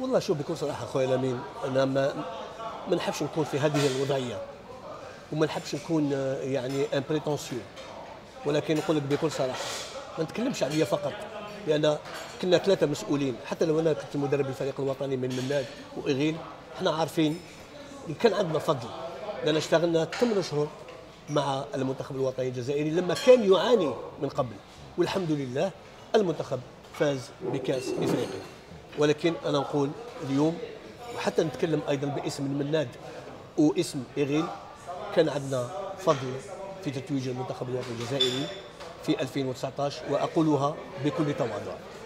والله شو بكون صراحه اخوي لمين، انا ما نحبش نكون في هذه الوضعيه وما نحبش نكون يعني ان بريتونسيو، ولكن نقول لك بكل صراحه ما نتكلمش عليا فقط، لان كنا ثلاثه مسؤولين. حتى لو انا كنت مدرب الفريق الوطني من مناد واغيل، احنا عارفين كان عندنا فضل، لان اشتغلنا 8 شهور مع المنتخب الوطني الجزائري لما كان يعاني من قبل، والحمد لله المنتخب فاز بكاس افريقيا. ولكن انا نقول اليوم، وحتى نتكلم ايضا باسم المناد واسم اغيل، كان عندنا فضل في تتويج المنتخب الوطني الجزائري في 2019، واقولها بكل تواضع.